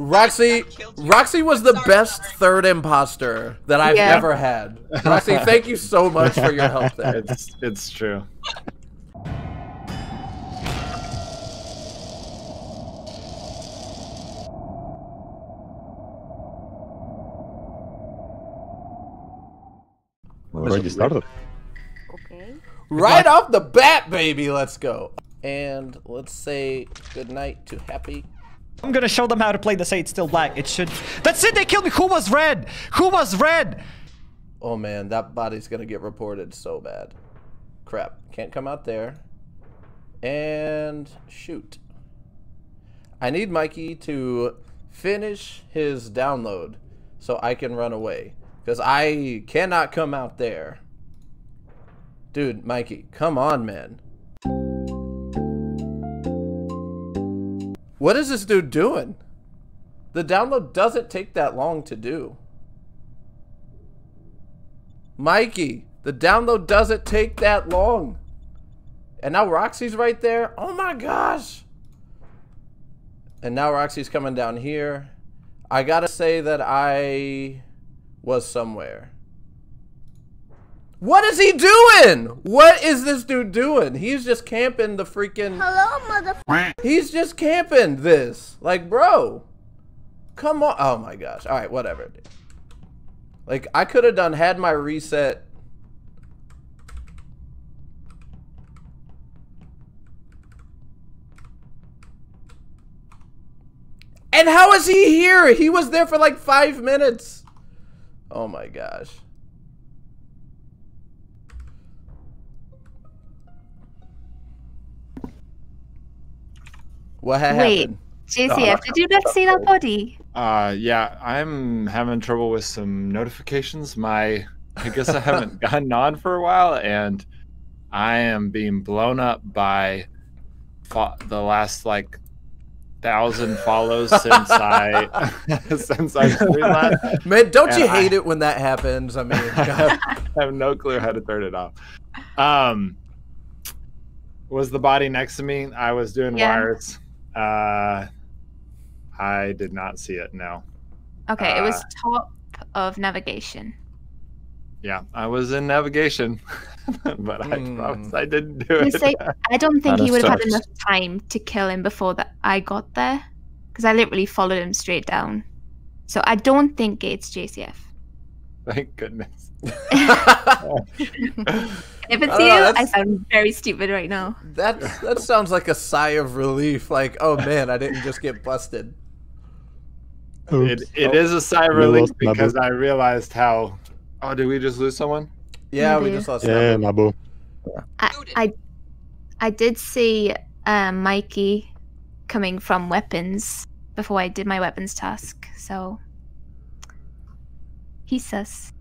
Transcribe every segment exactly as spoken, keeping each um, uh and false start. Roxy, Roxy was the best third imposter that I've yeah. ever had. Roxy, thank you so much for your help there. It's, it's true. We already started. Okay. Right off the bat, baby, let's go. And let's say goodnight to Happy. I'm gonna show them how to play this. Say it's still black. It should. That's it. They killed me. Who was red? Who was red? Oh man, that body's gonna get reported so bad. Crap. Can't come out there. And shoot. I need Mikey to finish his download so I can run away, because I cannot come out there. Dude, Mikey, come on, man. What is this dude doing? The download doesn't take that long to do. Mikey, the download doesn't take that long. And now Roxy's right there. Oh my gosh. And now Roxy's coming down here. I gotta say that I was somewhere. What is he doing? What is this dude doing? He's just camping the freaking... Hello, motherfucker. He's just camping this. Like, bro. Come on. Oh, my gosh. All right, whatever. Like, I could have done had my reset. And how is he here? He was there for like five minutes. Oh, my gosh. What happened? Wait, J C F, did you not see that body? Uh, yeah, I'm having trouble with some notifications. My, I guess I haven't gotten on for a while, and I am being blown up by the last like thousand follows since I since I streamed. Man, don't and you hate I, it when that happens? I mean, I have, I have no clue how to turn it off. Um, was the body next to me? I was doing yeah. wires. Uh, I did not see it, no. Okay, uh, it was top of navigation. Yeah, I was in navigation, but I mm. promise I didn't do it. Say, I don't think he would have had enough time to kill him before that I got there, because I literally followed him straight down. So I don't think it's J C F. Thank goodness. If it's I you, know, I sound very stupid right now. That that sounds like a sigh of relief. Like, oh man, I didn't just get busted. It, it oh. is a sigh of relief because Nabu. I realized how. Oh, did we just lose someone? Yeah, Nabu. we just lost. Yeah, Nabu. I, I I did see uh, Mikey coming from weapons before I did my weapons task, so he says.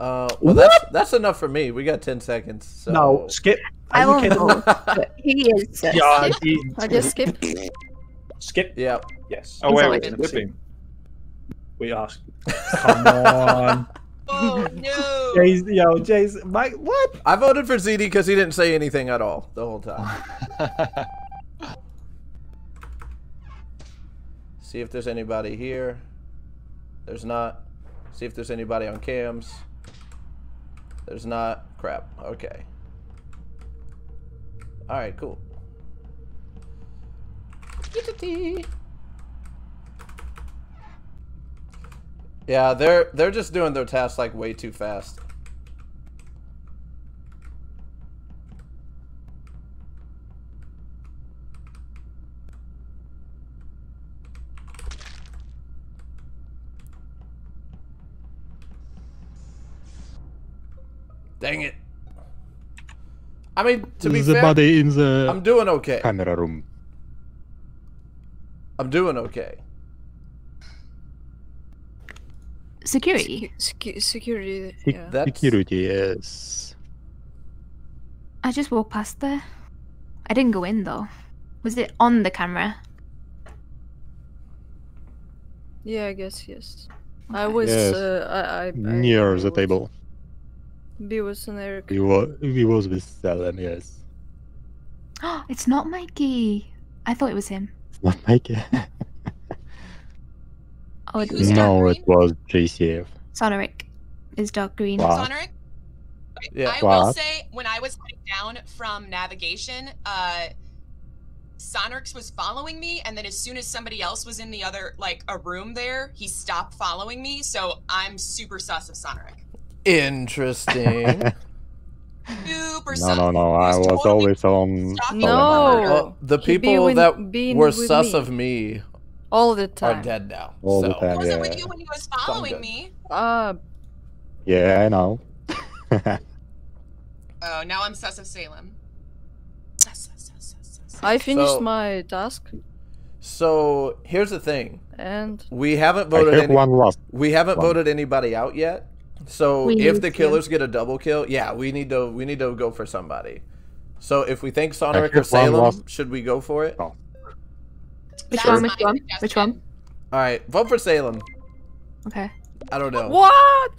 Uh, well, that's, that's enough for me. We got ten seconds. So. No, skip. I won't know, but he is. Yeah, he... I just skipped. Skip? Yeah. Yes. Oh, wait, wait, we're skipping. We asked. Come on. Oh, no. Jay's, yo, Jay's, Mike, what? I voted for Z D because he didn't say anything at all the whole time. See if there's anybody here. There's not. See if there's anybody on cams. There's not. Crap. Okay. All right, cool. Yeah, they're they're just doing their tasks like way too fast. Dang it. I mean, to be the fair, body in the I'm doing okay. Camera room. I'm doing okay. Security. Secu security. Yeah. That's... Security, yes. I just walked past there. I didn't go in, though. Was it on the camera? Yeah, I guess, yes. Okay. I was... Yes. Uh, I, I, Near I the was... table. Be with Sonnerick. He was, he was with Selen, yes. It's not Mikey. I thought it was him. It's not Mikey. Oh, it was no, it was J C F. Sonnerick is dark green. Wow. Sonnerick? Okay. Yeah. I wow. will say, when I was coming down from navigation, uh, Sonnerick was following me, and then as soon as somebody else was in the other, like, a room there, he stopped following me, so I'm super sus of Sonnerick. Interesting. Super sus. No, no, no, I was, was totally always on... No! Well, the people with, that were sus me. of me... All the time. Are dead now. All so. the time, yeah. Wasn't with you when he was following me. Uh, yeah, I know. Oh, now I'm sus of Salem. Sus, sus, sus, sus, sus. I finished so, my task. So here's the thing. And we haven't voted. Any, one lost. We haven't one. voted anybody out yet. So we if the killers him. get a double kill, yeah, we need to we need to go for somebody. So if we think Sonnerick or Salem, should we go for it? Oh. Which one? Which one? Which one? All right, vote for Salem. Okay. I don't know. What?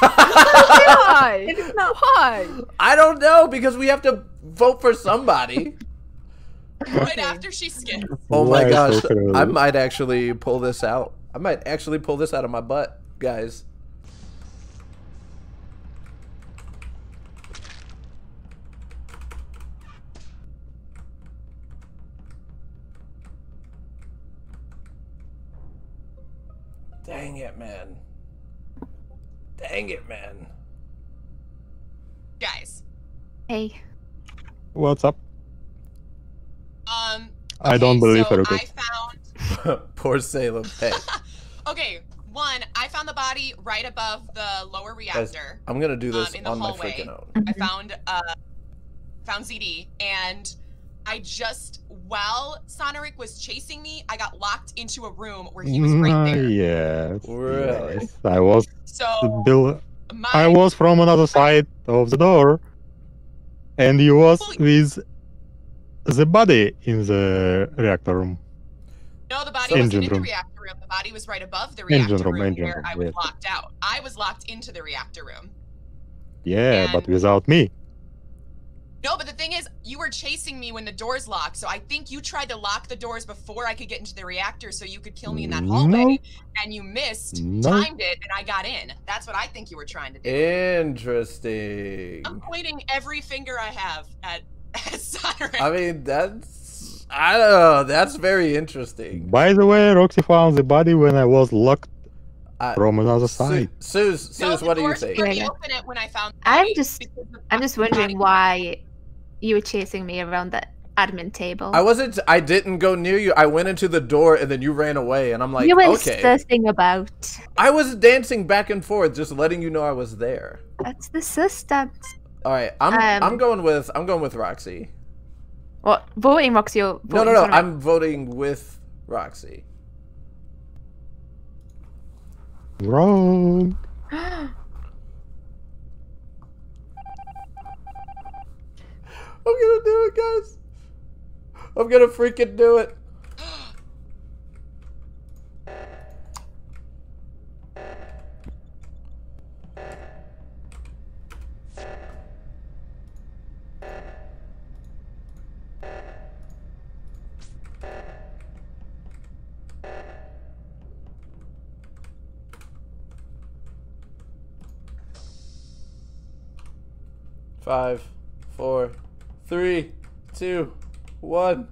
Why? It's not why. I don't know because we have to vote for somebody. Right after she skipped. Oh my gosh! I might actually pull this out. I might actually pull this out of my butt, guys. Dang it, man. Dang it, man. Guys. Hey. What's up? Um. Okay, I don't believe so it. I found... Poor Salem. Hey. Okay, one, I found the body right above the lower reactor. I'm going to do this um, in the on hallway. my freaking own. I found, uh, found Z D, and I just... While Sonnerick was chasing me, I got locked into a room where he was right there. Yes, really? Yes. I was. So Bill, my, I was from another side of the door, and you was with the body in the reactor room. No, the body wasn't in the reactor room. The body was right above the reactor room, room where room, I was yes. locked out. I was locked into the reactor room. Yeah, and but without me. No, but the thing is, you were chasing me when the doors locked, so I think you tried to lock the doors before I could get into the reactor so you could kill me in that hallway, no. and you missed, no. timed it, and I got in. That's what I think you were trying to do. Interesting. I'm pointing every finger I have at, at Sonnerick. I mean, that's... I don't know, that's very interesting. By the way, Roxy found the body when I was locked I, from another side. Suze, Suze, no, what do you think? I'm just, I'm just wondering why... You were chasing me around the admin table. I wasn't. I didn't go near you. I went into the door and then you ran away. And I'm like, you were okay. sussing about. I was dancing back and forth, just letting you know I was there. That's the system. All right, I'm. Um, I'm going with. I'm going with Roxy. What voting, Roxy? Or voting no, no, no. Sonnerick? I'm voting with Roxy. Wrong. I'm gonna do it, guys. I'm gonna freaking do it. Five, four. Three, two, one.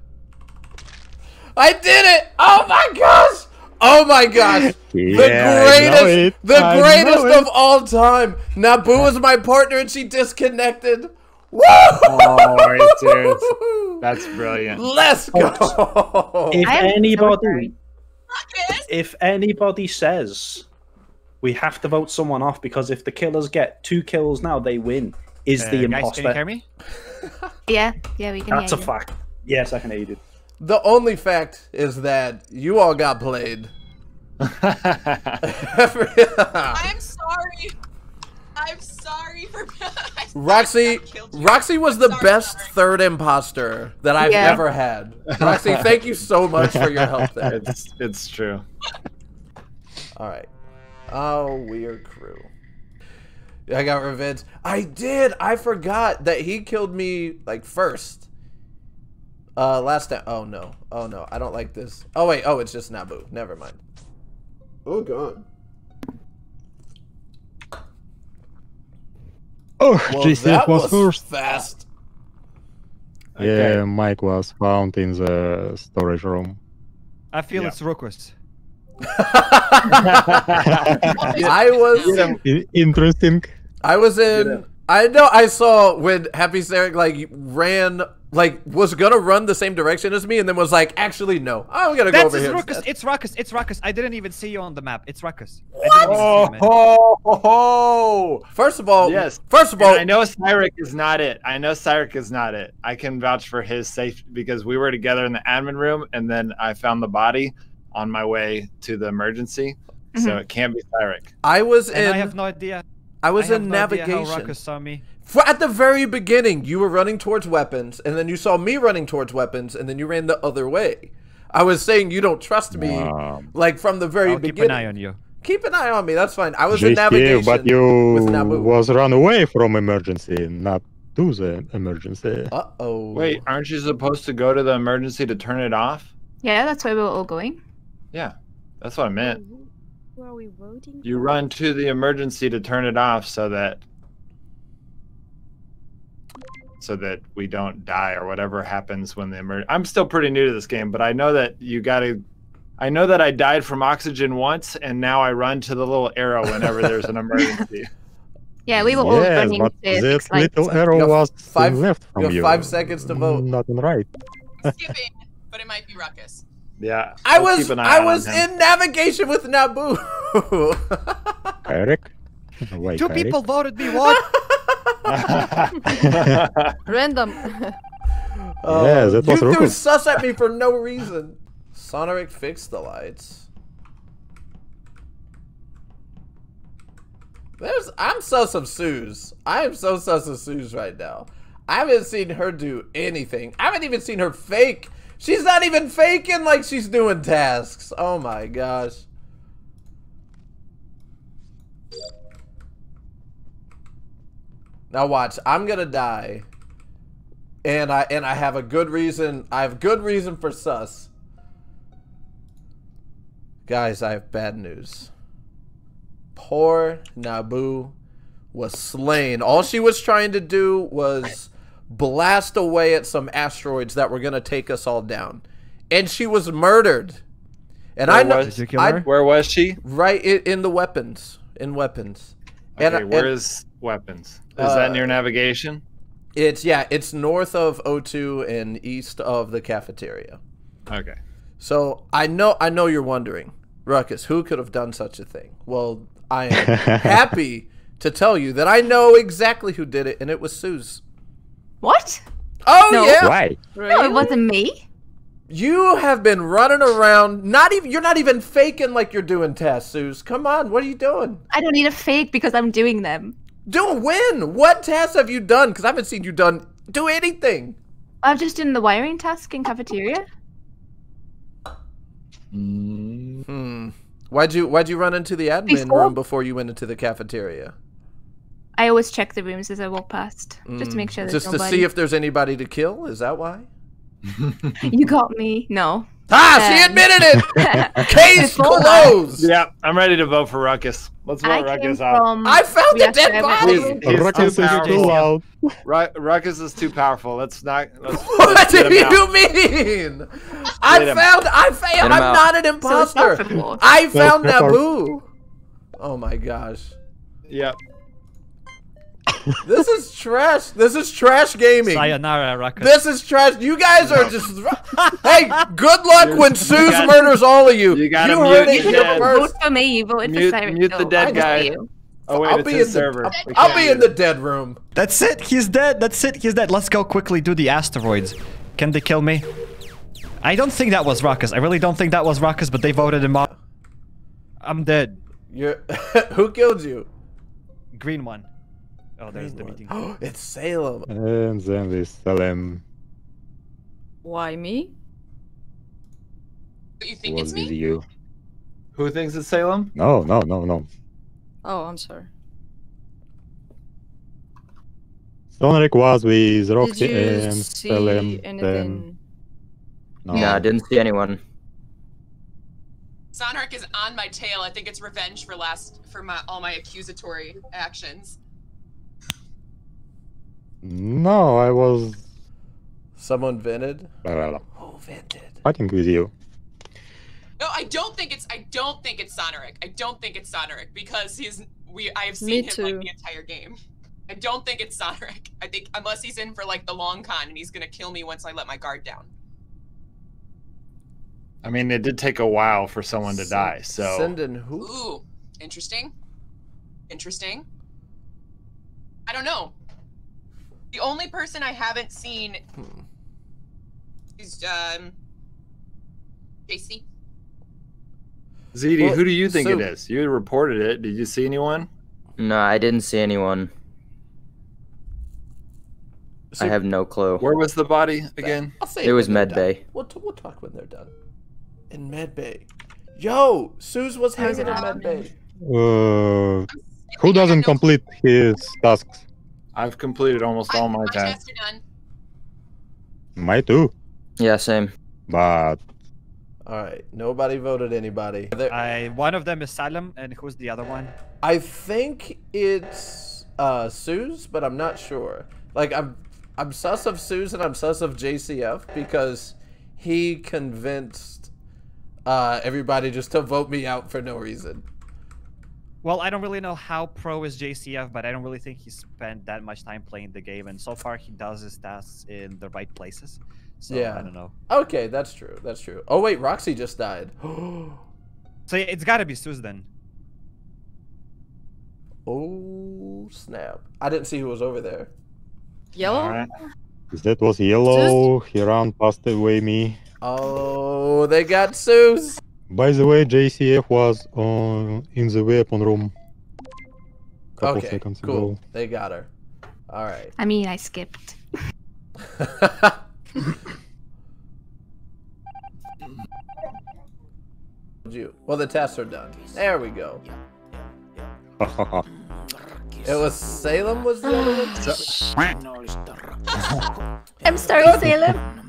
I did it! Oh my gosh! Oh my gosh! Yeah, the greatest, the I greatest of all time. Nabu was my partner, and she disconnected. Woo! Oh, right, dude. That's brilliant. Let's go. If anybody, if anybody says we have to vote someone off because if the killers get two kills now, they win. Is uh, the imposter? Guys, can you hear me? Yeah, yeah, we can. That's hear a you. fact. Yes, I can hear you. The only fact is that you all got played. I'm sorry. I'm sorry for. Roxy, Roxy was the sorry, best sorry. third imposter that I've yeah. ever had. Roxy, thank you so much for your help there. It's, it's true. All right. Oh, we're crew. I got revenge. I did. I forgot that he killed me like first. Uh, last time. Oh no. Oh no. I don't like this. Oh wait. Oh, it's just Nabu. Never mind. Oh god. Oh, well, J C F was, was first. Fast. Yeah, okay. Mike was found in the storage room. I feel yeah. it's Rukus. I was in, interesting. I was in. Yeah. I know. I saw when Happy Cairek like ran, like was gonna run the same direction as me, and then was like, actually no, I'm gonna That's go over here. Rukus. It's Rukus. It's Rukus. I didn't even see you on the map. It's Rukus. What? Oh, oh, oh, oh. First of all, yes. First of all, and I know Cairek is not it. I know Cairek is not it. I can vouch for his safety because we were together in the admin room, and then I found the body on my way to the emergency, mm-hmm. so it can be Cairek. I was and in. I have no idea. I was I in no navigation. Rukus saw me. For at the very beginning, you were running towards weapons, and then you saw me running towards weapons, and then you ran the other way. I was saying you don't trust me, wow. like from the very I'll beginning. Keep an eye on you. Keep an eye on me. That's fine. I was J C F, in navigation, but you with Nabu. Was run away from emergency, not to the emergency. Uh oh. Wait, aren't you supposed to go to the emergency to turn it off? Yeah, that's where we were all going. Yeah, that's what I meant. Where are we voting? You run to the emergency to turn it off so that so that we don't die or whatever happens when the emergency. I'm still pretty new to this game, but I know that you gotta. I know that I died from oxygen once, and now I run to the little arrow whenever there's an emergency. Yeah, we were all yes, running to this little like, arrow was five left from you. Have you have five seconds to vote. Nothing right. Skipping, but it might be Rukus. Yeah, I was I was in navigation with Nabu. Cairek? Wait, Two Cairek? people voted me. What? Random. Uh, yeah, that was you threw sus at me for no reason. Sonnerick fixed the lights. There's I'm sus of Suz. I am so sus of Suz right now. I haven't seen her do anything. I haven't even seen her fake. She's not even faking like she's doing tasks. Oh my gosh. Now watch, I'm gonna die. And I and I have a good reason. I have good reason for sus. Guys, I have bad news. Poor Nabu was slain. All she was trying to do was blast away at some asteroids that were gonna take us all down, and she was murdered. And where I know was, I, where was she? Right in, in the weapons, in weapons. Okay, and I, where and, is weapons? Is uh, that near navigation? It's yeah, it's north of O two and east of the cafeteria. Okay. So I know I know you're wondering, Rukus, who could have done such a thing? Well, I am happy to tell you that I know exactly who did it, and it was Suz. What? Oh no. yeah. Why? No, it wasn't me. You have been running around. Not even you're not even faking like you're doing tasks, Suz. Come on, what are you doing? I don't need a fake because I'm doing them. Do when? What tasks have you done? Because I haven't seen you done do anything. I've just done the wiring task in cafeteria. Hmm. Why'd you Why'd you run into the admin before? room before you went into the cafeteria? I always check the rooms as I walk past, mm. just to make sure there's Just nobody. to see if there's anybody to kill? Is that why? You got me. No. Ah, um, she admitted it! Case closed! Yeah, I'm ready to vote for Rukus. Let's vote I Rukus out. I found the dead body! Rukus is too loud. Rukus is too powerful. Let's not... Let's, what let's do you out. mean? I found... I failed! I'm out. not an imposter! So I found Nabu! Oh my gosh. Yep. This is trash. This is trash gaming. Sayonara, Rukus. This is trash. You guys are just. Hey, good luck You're, when Suz gotta, murders all of you. You gotta you mute it. You didn't vote for me. You voted mute, for Cairek. Mute the dead guy. Oh wait, I'll it's be in the server. The, I'll be in the dead room. That's it. He's dead. That's it. He's dead. Let's go quickly do the asteroids. Can they kill me? I don't think that was Rukus. I really don't think that was Rukus, but they voted him off. I'm dead. You're. Who killed you? Green one. Oh, there's the meeting. Oh, it's Salem. And then we Salem. Why me? You think what it's me? You? Who thinks it's Salem? No, no, no, no. Oh, I'm sorry. Sonnerick was with Roxy and see Salem. Then... No. Yeah, I didn't see anyone. Sonnerick is on my tail. I think it's revenge for last for my all my accusatory actions. No, I was. Someone vented. Who vented? Fighting with you. No, I don't think it's. I don't think it's Sonnerick. I don't think it's Sonnerick because he's. We. I have seen Me him too. like the entire game. I don't think it's Sonnerick. I think unless he's in for like the long con and he's gonna kill me once I let my guard down. I mean, it did take a while for someone to S die. So. Send in who? Ooh, interesting. Interesting. I don't know. The only person I haven't seen hmm. is um, J C. Z D, well, who do you think so, it is? You reported it. Did you see anyone? No, I didn't see anyone. So I have no clue. Where was the body again? I'll say it was Med Bay. We'll, we'll talk when they're done. In Med Bay. Yo, Suz was hanging in Med Bay. Uh, who doesn't complete his tasks? I've completed almost all my tasks. My too. Yeah, same. But. All right. Nobody voted anybody. I one of them is Salem, and who's the other one? I think it's uh, Suz, but I'm not sure. Like I'm, I'm sus of Suz and I'm sus of J C F because he convinced uh, everybody just to vote me out for no reason. Well, I don't really know how pro is J C F, but I don't really think he spent that much time playing the game, and so far he does his tasks in the right places. So yeah. I don't know. Okay, that's true. That's true. Oh wait, Roxy just died. So it's got to be Suz then. Oh snap! I didn't see who was over there. Yellow. Right. That was Yellow. Suz? He ran past away me. Oh, they got Suz. By the way, J C F was on in the weapon room. Couple okay, seconds cool. Ago. They got her. All right. I mean, I skipped. Well, the tests are done. There we go. It was Salem was the other one. I'm sorry, Salem.